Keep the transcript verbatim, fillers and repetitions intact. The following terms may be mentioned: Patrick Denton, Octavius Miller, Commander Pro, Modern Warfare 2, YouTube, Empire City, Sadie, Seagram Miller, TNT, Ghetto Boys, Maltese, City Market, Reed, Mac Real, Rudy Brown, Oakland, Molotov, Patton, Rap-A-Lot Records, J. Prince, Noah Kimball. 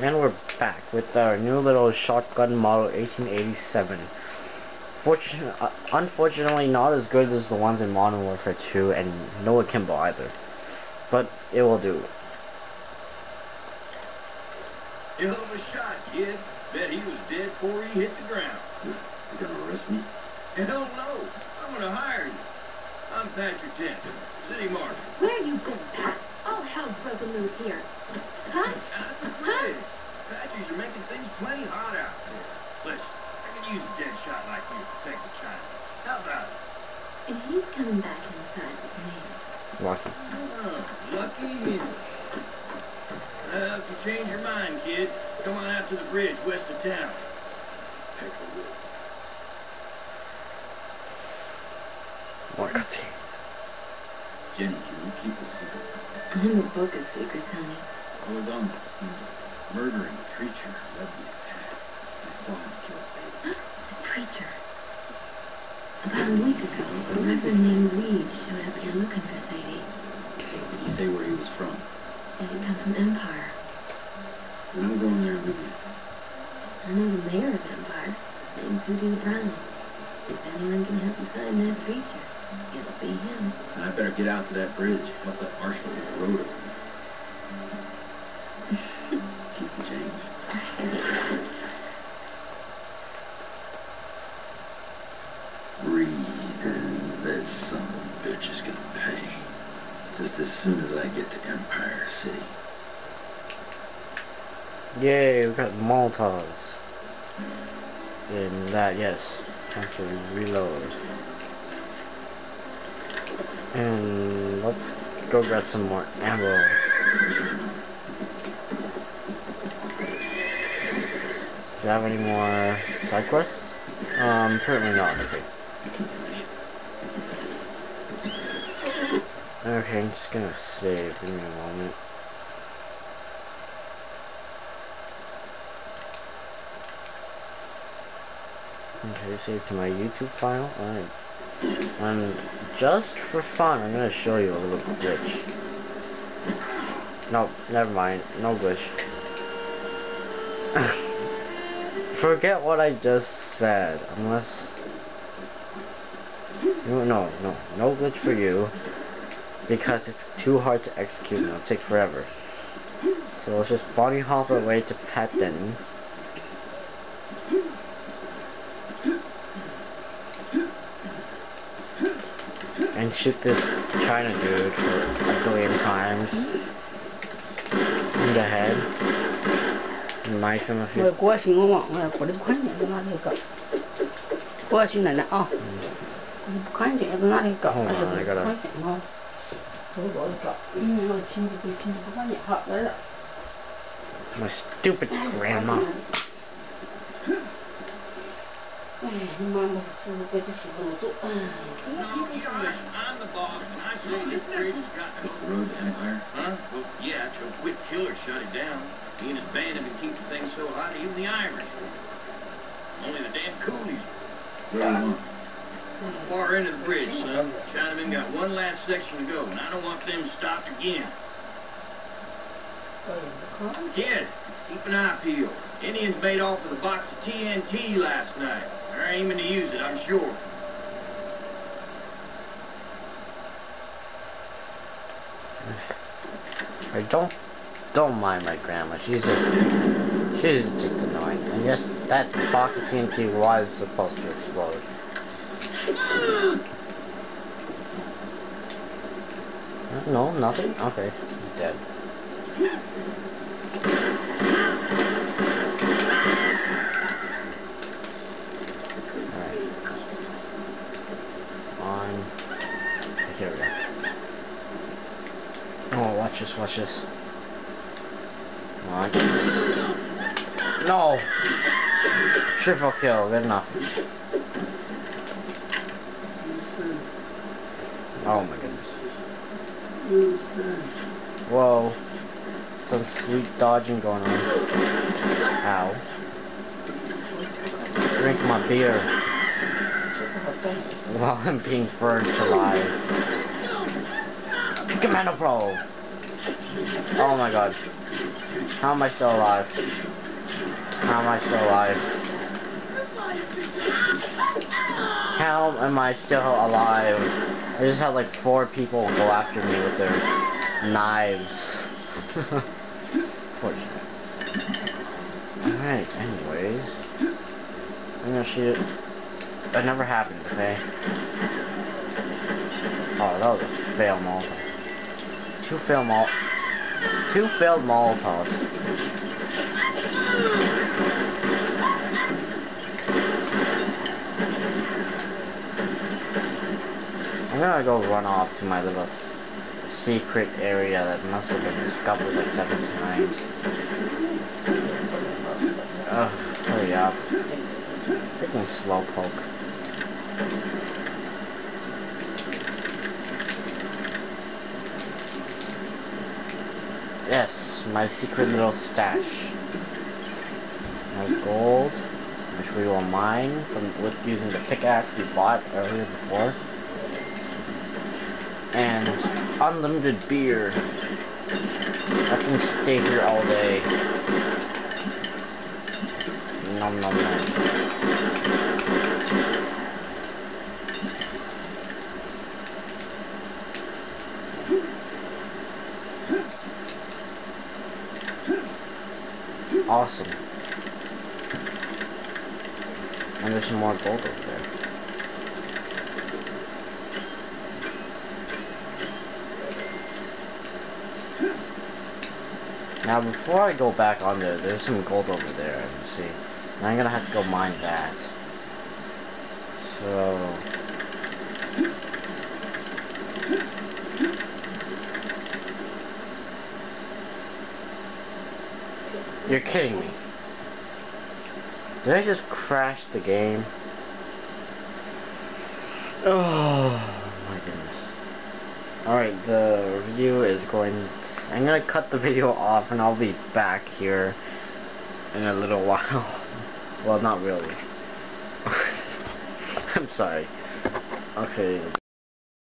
And we're back with our new little shotgun model eighteen eighty-seven. Fortun uh, unfortunately not as good as the ones in Modern Warfare two and Noah Kimball either. But it will do. Hell of a shot, kid. Bet he was dead before he hit the ground. You gonna arrest me? I don't know. I'm gonna hire you. I'm Patrick Denton, City Market. Where you been, Pat? All hell's broken loose here. Huh? Huh? Patches are making things plenty hot out there. Listen, I could use a dead shot like you to protect the child. How about it? If he's coming back inside with me. Lucky. Oh, lucky you. Well, if you change your mind, kid, come on out to the bridge west of town. Take a look. What could he? Jenny, can you keep a secret? I'm in the book of secrets, honey. I was on that steamer, murdering a preacher who led the attack. I saw him kill Sadie. A preacher? About a week ago, a reverend named Reed showed up here looking for Sadie. Did he say where he was from? He had come from Empire. And I'm going there with you. I know the mayor of Empire. His name's Rudy Brown. If anyone can help me find that preacher, it'll be him. And I better get out to that bridge, help that marshal get the road over. Keep the change. Reed, that son of a bitch is gonna pay. Just as soon as I get to Empire City. Yay, we got Maltese. And that, yes. Time to reload. And let's go grab some more ammo. Do you have any more side quests? Um, certainly not. Okay. Okay, I'm just gonna save. Give me a moment. Okay, save to my YouTube file. Alright. And just for fun, I'm gonna show you a little glitch. No, never mind. No glitch. Forget what I just said. Unless. No, no, no. No glitch for you. Because it's too hard to execute and it'll take forever. So let's just body hop our way to Patton. And shoot this China dude for a billion times in the head. And knife him a few. Hold on, I gotta. My stupid grandma. No, you listen, I'm the boss, and I say this bridge has got to go. It's the road to Empire? Huh? Well, yeah, it's a quick killer shut it down. He and his band have been keeping things so hot, even the Irish. Only the damn coolies. Where are you? Far into the bridge, son. Chinamen got one last section to go, and I don't want them stopped again. Kid, keep an eye peeled. Indians made off with a box of T N T last night. They're aiming to use it, I'm sure. I don't don't mind my grandma. She's just she's just annoying. And yes, that box of T N T was supposed to explode. No, nothing. Okay, he's dead. Watch this, watch this. Come on. No! Triple kill, good enough. Oh my goodness. Whoa. Some sweet dodging going on. Ow. Drink my beer. While I'm being burned alive. Commander Pro! Oh my god. How am I still alive? How am I still alive? How am I still alive? I just had like four people go after me with their knives. Alright, anyways. I'm gonna shoot. That never happened, okay? Oh, that was a fail Molotov. Two fail Mol... Two failed Molotovs. I'm gonna go run off to my little secret area that must have been discovered like seven times. Ugh, hurry up. Freaking slowpoke. Yes, my secret little stash. There's gold, which we will mine from with using the pickaxe we bought earlier before. And unlimited beer. I can stay here all day. Nom nom nom. Awesome. And there's some more gold over there. Now before I go back on there, there's some gold over there, I can see. And I'm gonna have to go mine that. So... You're kidding me. Did I just crash the game? Oh my goodness. Alright, the review is going... I'm gonna cut the video off and I'll be back here in a little while. Well, not really. I'm sorry. Okay.